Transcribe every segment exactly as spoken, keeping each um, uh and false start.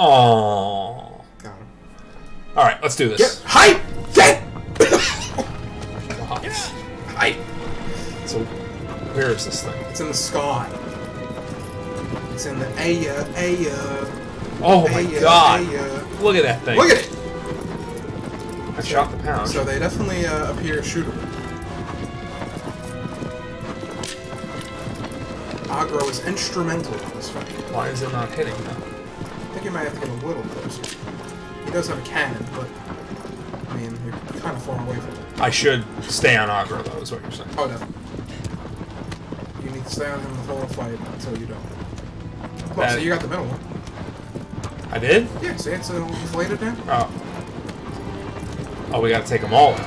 Aww. Got him. All right, let's do this. Get hype! Get! Yeah. Hype. So, where is this thing? It's in the sky. It's in the air, air. Oh my god! Look at that thing. Look at it. I shot the pound. So they definitely uh, appear shootable. Agro is instrumental in this fight. Why is it not hitting though? I think you might have to get a little closer. He does have a cannon, but I mean, you're kind of far away from it. I should stay on Agro though, is what you're saying. Oh no. You need to stay on him the whole fight until you don't. Well, so you got the middle one. I did? Yeah, see, it's uh, inflated now. Oh. Oh, we gotta take them all out.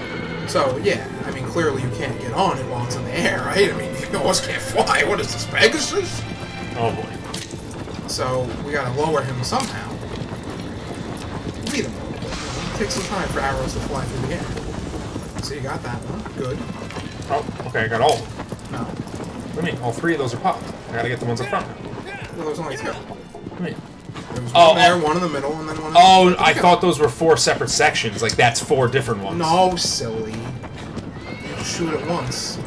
So, yeah, I mean, clearly you can't get on it while it's in the air, right? I mean, you almost can't fly. What is this, Pegasus? Oh, boy. So, we gotta lower him somehow. Beat him a little bit. It takes some time for arrows to fly through the air. So you got that one. Good. Oh, okay, I got all of them. No. What do you mean? All three of those are popped. I gotta get the ones up front. Well, there's only two. What do you mean? There was one oh, there, oh. one in the middle, and then one in the Oh, middle. I thought those were four separate sections. Like, that's four different ones. No, silly. You shoot at once.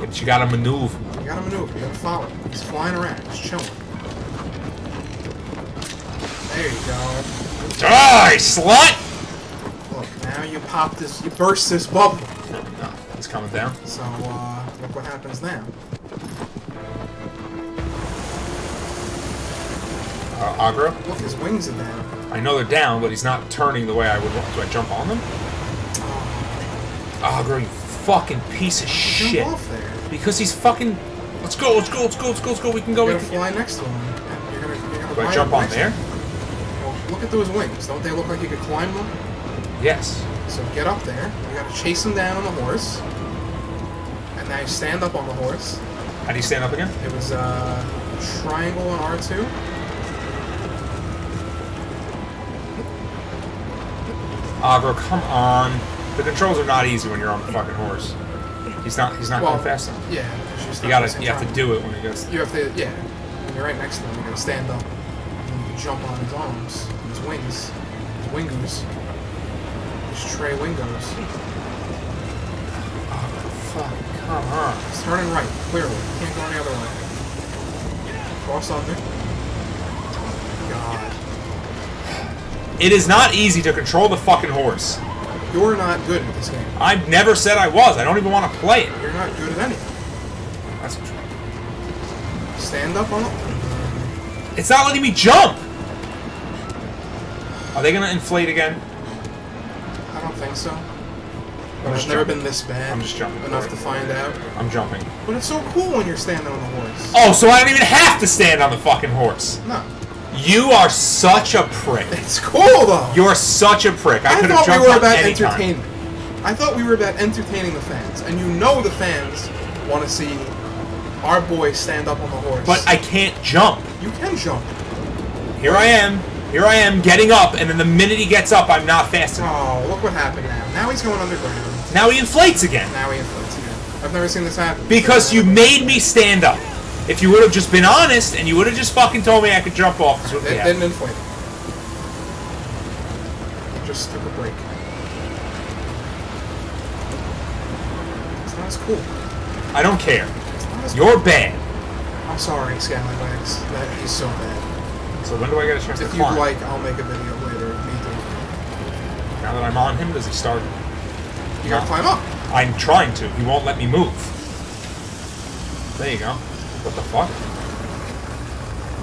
But you gotta maneuver. You gotta maneuver. You gotta follow him. He's flying around. He's chilling. There you go. Die, slut! Look, now you pop this, you burst this bubble. No, no, it's coming down. So, uh, look what happens now. Uh, Agro? Look, his wings are down. I know they're down, but he's not turning the way I would want. Do I jump on them? Agro, you fucking piece of shit. Jump off there. Because he's fucking... Let's go, let's go, let's go, let's go, let's go. We can go. You're gonna fly next to him. You're gonna, you're gonna Do I jump on there? Well, look at those wings. Don't they look like you could climb them? Yes. So get up there. You gotta chase him down on the horse. And now you stand up on the horse. How do you stand up again? It was uh, triangle on R two. Agro, come on. The controls are not easy when you're on the fucking horse. He's not he's not well, going fast enough. Yeah. You gotta you time. have to do it when he goes. You have to yeah. When you're right next to him, you gotta stand up. And you jump on his arms, his wings, his wingoos. His tray wingoos. Oh fuck, come on. He's turning right, clearly. You can't go any other way. Cross on there. God. It is not easy to control the fucking horse. You're not good at this game. I've never said I was. I don't even want to play it. You're not good at anything. That's true. Stand up on it. It's not letting me jump! Are they going to inflate again? I don't think so. But I've never been this bad. I'm just jumping. Enough to find out. I'm jumping. But it's so cool when you're standing on the horse. Oh, so I don't even have to stand on the fucking horse. No. You are such a prick. It's cool though. You're such a prick. I, I could have jumped we were about entertainment. Time. I thought we were about entertaining the fans, and you know the fans want to see our boy stand up on the horse. But I can't jump. You can jump. Here right. I am. Here I am getting up, and then the minute he gets up, I'm not fast enough. Oh, look what happened now. Now he's going underground. Now he inflates again. Now he inflates again. I've never seen this happen. Because you made me stand up. If you would have just been honest, and you would have just fucking told me I could jump off, this would be happening. It didn't inflate. Just took a break. It's not as cool. I don't care. You're bad. I'm sorry, Scallywags. That is so bad. So when do I get a chance to climb? If you'd like, I'll make a video later of me doing it. Now that I'm on him, does he start? You gotta climb up. I'm trying to. He won't let me move. There you go. What the fuck?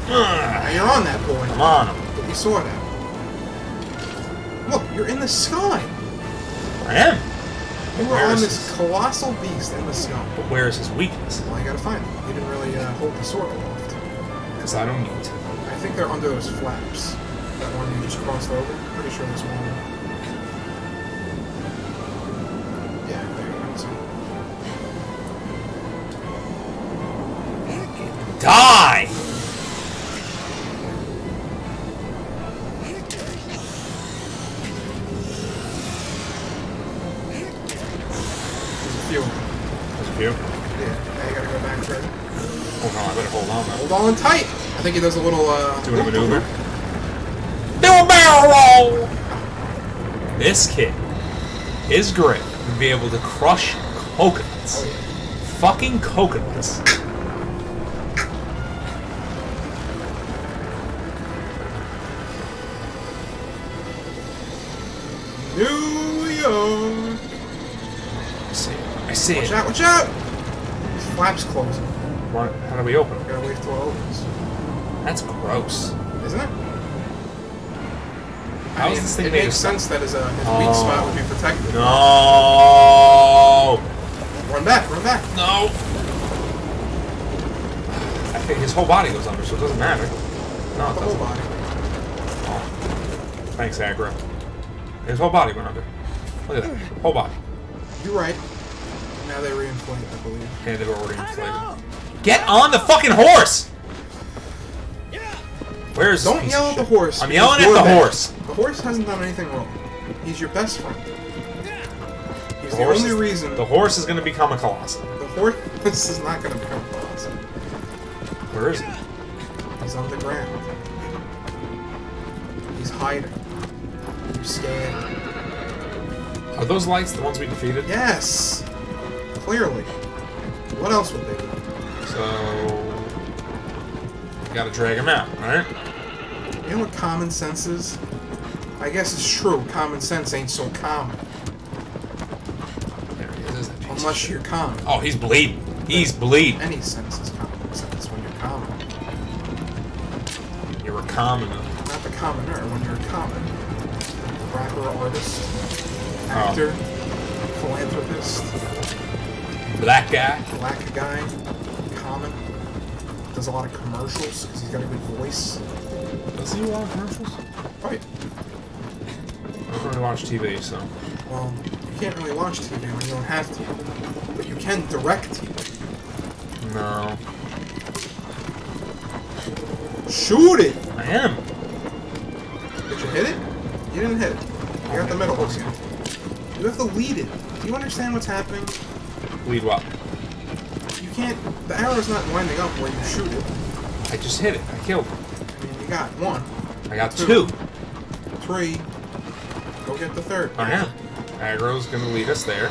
Now you're on that boy. I'm on him. You saw that. Look, you're in the sky. I am. You were on this colossal beast in the sky. But where is his weakness? Well, I gotta find him. He didn't really uh, hold the sword aloft. Because I don't need to. I think they're under those flaps. That one you just crossed over. I'm pretty sure there's one. Yeah, there you go. Die! There's a few. There's a few? Yeah, I gotta go back for it. Hold on, I better hold on though. Hold on tight! I I think he does a little, uh... doing a maneuver. Do a barrel roll! This kid, his grip, would be able to crush coconuts. Oh, yeah. Fucking coconuts. New York. I see it. I see watch it. Watch out, watch out! Flaps closing. Why, how do we open it? Gotta wait till it opens. That's gross. Isn't it? How I mean, is this thing it made makes sense that his, uh, his oh. weak spot would be protected. No! Run back, run back! No! I think his whole body goes under, so it doesn't matter. No, it the doesn't. Whole body. Oh. Thanks, Agro. His whole body went under. Look at that. Whole body. You're right. Now they re-inflate, I believe. Yeah, they've already inflated. Get on the fucking horse! Where is Don't yell at the horse. I'm yelling at the bad. horse. The horse hasn't done anything wrong. He's your best friend. He's the, the only is, reason. The horse is going to become a Colossus. The horse is not going to become a Colossus. Where is he? He's on the ground. He's hiding. You're scared. Are those lights the ones we defeated? Yes. Clearly. What else would they do? So. Gotta drag him out, right? You know what common sense is? I guess it's true. Common sense ain't so common. There he is. Unless you're common. Oh, he's bleeding. He's bleeding. Any sense is common sense when you're common. You're a commoner. Not the commoner. When you're a common. Rapper, artist, actor, oh. philanthropist. Black guy. Black guy. Common. Does a lot of commercials because he's got a good voice. Does he do a lot of commercials? Right. I don't really watch T V, so. Well, you can't really watch T V when you don't have to. But you can direct T V. No. Shoot it! I am. Did you hit it? You didn't hit it. You got the middle hooks in. You have to lead it. Do you understand what's happening? Lead what? You can't, the arrow's not winding up where you shoot it. I just hit it. I killed it. I mean, you got one. I got two. two. Three. Go get the third. Oh, yeah. Agro's gonna lead us there.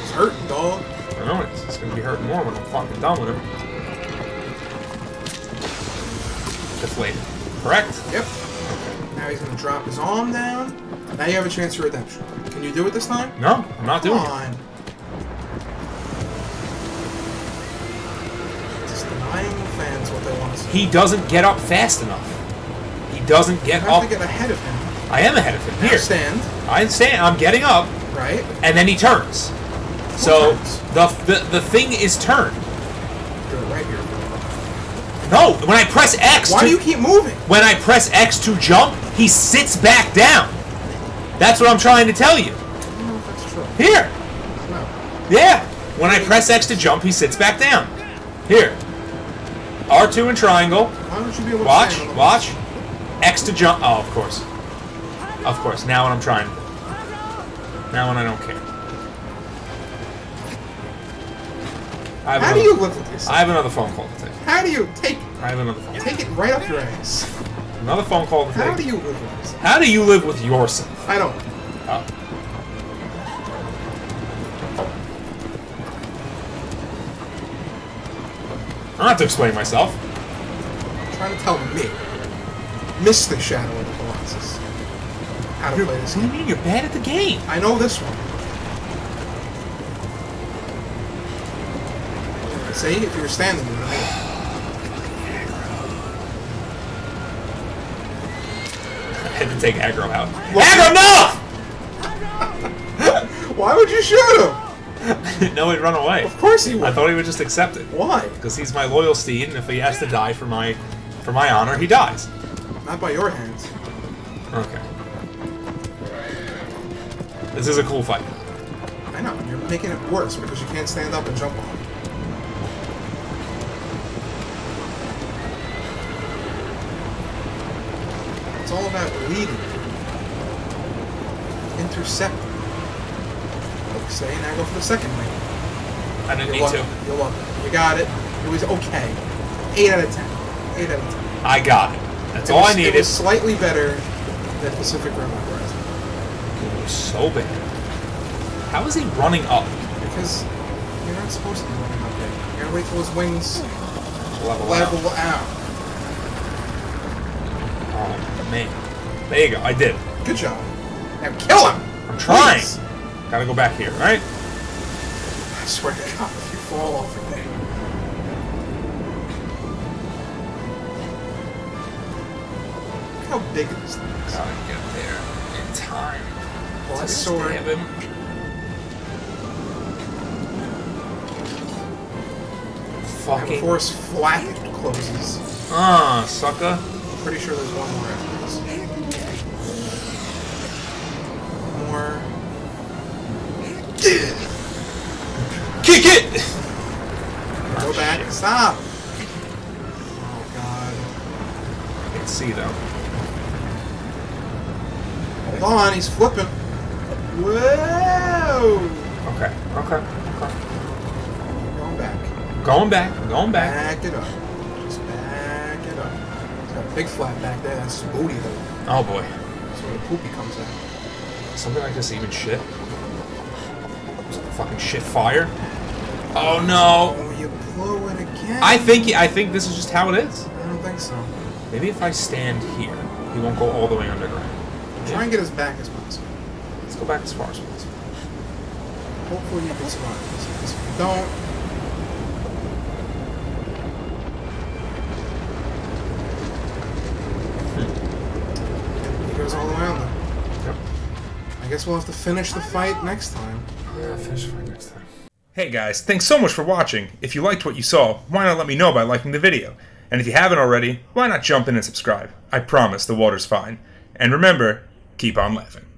It's hurting, dog. I know it's, it's gonna be hurting more when I'm fucking done with him. Deflated. Correct? Yep. Okay. Now he's gonna drop his arm down. Now you have a chance for redemption. Can you do it this time? No, I'm not doing Come it. On. He doesn't get up fast enough. He doesn't get up. You have to get ahead of him. I am ahead of him. Here. I stand. I stand. I'm getting up. Right. And then he turns. Who so turns? The, the the thing is turned. You're right here. No. When I press X. Why to, do you keep moving? When I press X to jump, he sits back down. That's what I'm trying to tell you. No, that's true. Here. No. Yeah. When I press X to jump, he sits back down. Here. R two and triangle. Why don't you be able watch, to watch. X to jump. Oh, of course. Of course. Now when I'm trying. Now when I don't care. I How another, do you look at this? I have another phone call to take. How do you take it? I have another phone call. Take it right up your ass. Another phone call to take. How do you live with yourself? How do you live with yourself? I don't. Oh. I don't have to explain myself. I'm trying to tell me. Miss the Shadow of the Colossus. How to you're, play this game. What do you mean? You're bad at the game. I know this one. See? If you were standing there, I had to take Agro out. Agro, no! Why would you shoot him? I didn't know he'd run away. Of course he would. I thought he would just accept it. Why? Because he's my loyal steed, and if he has to die for my for my honor, he dies. Not by your hands. Okay. This is a cool fight. I know, and you're making it worse because you can't stand up and jump on him. It's all about leading. Intercepting. Say, and I go for the second lane. I didn't You're need lucky. to. You're lucky. You got it. It was okay. eight out of ten. eight out of ten. I got it. That's it all was, I needed. It was slightly better than Pacific Rim Horizon. It was so bad. How is he running up? Because you're not supposed to be running up there. You're going to wait till his wings level, level out. out. Oh, man. There you go. I did. Good job. Now kill him! I'm trying! Please. Gotta go back here, alright? I swear to God, if you fall off again. Look how big it is. Gotta get there in time. Well, to sword. Stab him. Fucking. Before his flat closes. Ah, uh, sucker. I'm pretty sure there's one more after this. More. Yeah. Kick it! Go back. Shit. Stop! Oh god. I can see though. Hold on, he's flipping. Whoa! Okay, okay, okay. Going back. Going back, going back. Back it up. Just back it up. He's got a big flap back there. That's his booty though. Oh boy. That's where the poopy comes out. Something like this, even shit. Fucking shit fire. Oh no! Oh, you blow it again. I think I think this is just how it is. I don't think so. Maybe if I stand here, he won't go all the way underground. Yeah. Try and get his back as possible. Let's go back as far as possible. Hopefully you can survive this. Don't. Hmm. He goes all the way on there. Yep. I guess we'll have to finish the fight next time. Yeah, finish the fight next time. Hey guys, thanks so much for watching. If you liked what you saw, why not let me know by liking the video? And if you haven't already, why not jump in and subscribe? I promise the water's fine. And remember, keep on laughing.